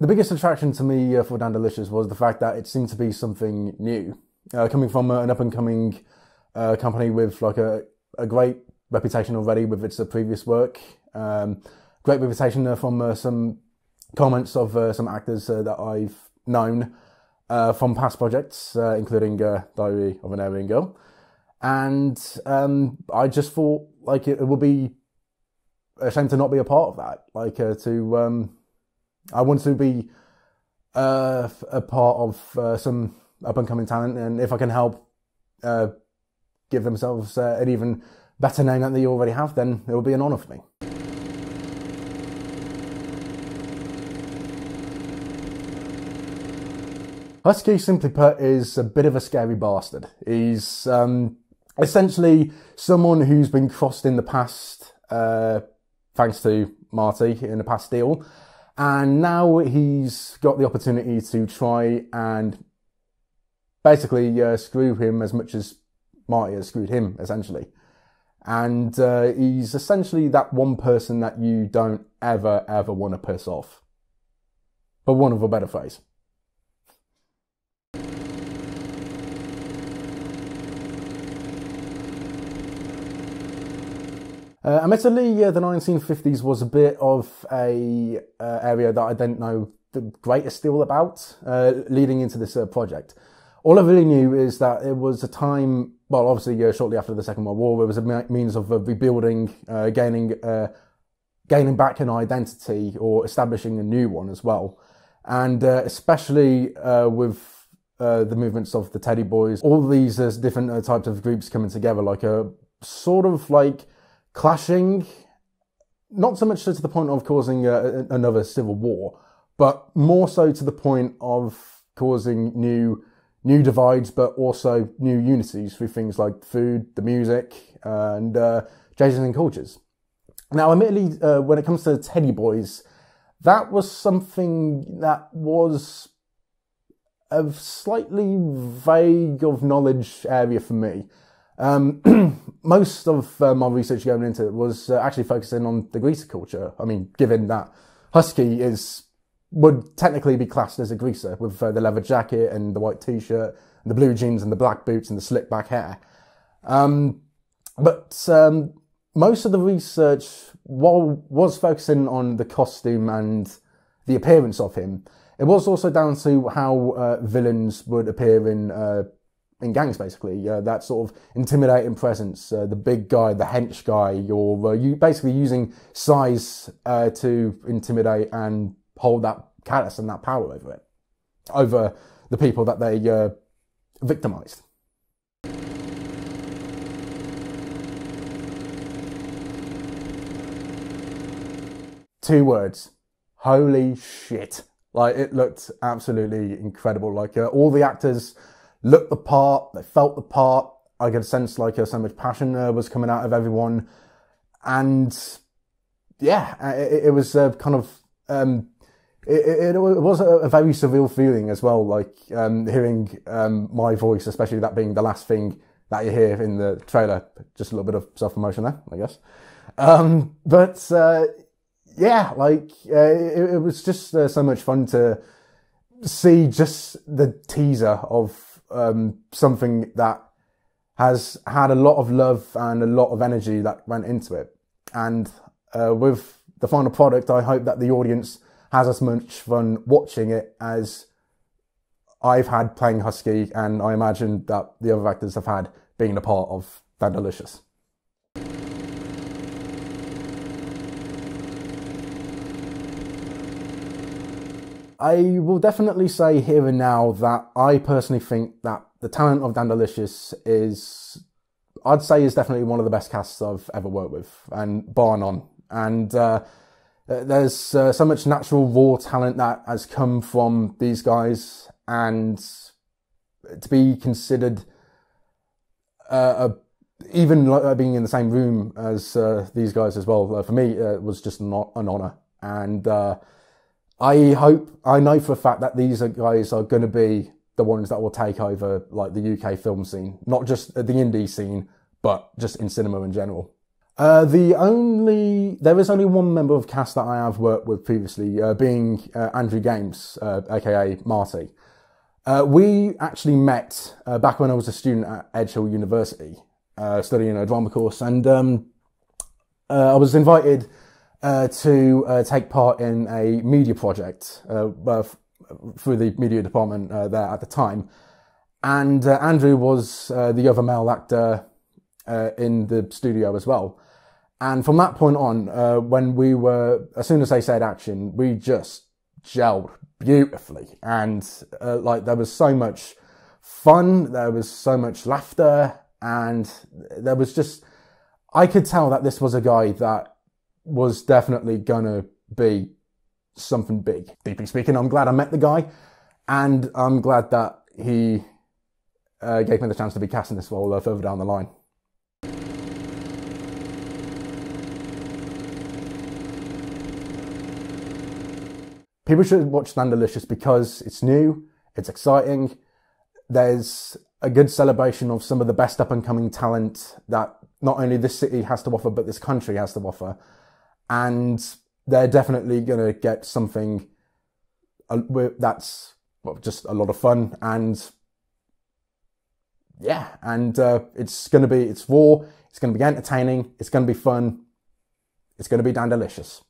The biggest attraction to me for Dandilicious was the fact that it seemed to be something new. Coming from an up-and-coming company with like a great reputation already with its previous work. Great reputation from some comments of some actors that I've known from past projects, including Diary of an Aryan Girl. And I just thought like it would be a shame to not be a part of that. Like I want to be a part of some up-and-coming talent, and if I can help give themselves an even better name than they already have, then it will be an honour for me. Husky, simply put, is a bit of a scary bastard. He's essentially someone who's been crossed in the past, thanks to Marty in the past deal. And now he's got the opportunity to try and basically screw him as much as Marty has screwed him, essentially. And he's essentially that one person that you don't ever, ever want to piss off. But one of a better phrase. Admittedly, the 1950s was a bit of a area that I didn't know the greatest deal about leading into this project. All I really knew is that it was a time, well, obviously shortly after the Second World War, it was a means of rebuilding, gaining back an identity or establishing a new one as well. And especially with the movements of the Teddy Boys, all these different types of groups coming together, like a sort of like clashing, not so much to the point of causing another civil war, but more so to the point of causing new divides, but also new unities through things like food, the music, and traditions and cultures. Now, admittedly, when it comes to the Teddy Boys, that was something that was a slightly vague of knowledge area for me. Most of my research going into it was actually focusing on the Greaser culture. I mean, given that Husky would technically be classed as a Greaser with the leather jacket and the white t-shirt, the blue jeans and the black boots and the slick back hair. But most of the research was focusing on the costume and the appearance of him. It was also down to how villains would appear in gangs, basically, that sort of intimidating presence, the big guy, the hench guy, you're basically using size to intimidate and hold that callous and that power over it, over the people that they victimised. Two words, holy shit. Like, it looked absolutely incredible. Like, all the actors looked the part, they felt the part. I could sense like so much passion was coming out of everyone, and yeah, it was kind of it was a very surreal feeling as well. Like hearing my voice, especially that being the last thing that you hear in the trailer. Just a little bit of self-promotion there, I guess. But yeah, like it was just so much fun to see just the teaser of something that has had a lot of love and a lot of energy that went into it. And with the final product, I hope that the audience has as much fun watching it as I've had playing Husky, and I imagine that the other actors have had being a part of Dandilicious. I will definitely say here and now that I personally think that the talent of Dandilicious is definitely one of the best casts I've ever worked with, and bar none. And there's so much natural raw talent that has come from these guys, and to be considered even being in the same room as these guys as well, for me was just not an honour. And I know for a fact that these guys are going to be the ones that will take over like the UK film scene, not just the indie scene, but just in cinema in general. There is only one member of cast that I have worked with previously, being Andrew Games, aka Marty. We actually met back when I was a student at Edge Hill University, studying a drama course, and I was invited to take part in a media project through the media department there at the time. And Andrew was the other male actor in the studio as well. And from that point on, as soon as they said action, we just gelled beautifully. And there was so much fun, there was so much laughter, and there was just, I could tell that this was a guy that was definitely gonna be something big. Deeply speaking, I'm glad I met the guy, and I'm glad that he gave me the chance to be cast in this role further down the line. People should watch Dandilicious because it's new, it's exciting, there's a good celebration of some of the best up-and-coming talent that not only this city has to offer, but this country has to offer. And they're definitely going to get something that's just a lot of fun. And yeah, and it's raw, it's going to be entertaining, it's going to be fun, it's going to be Dandilicious.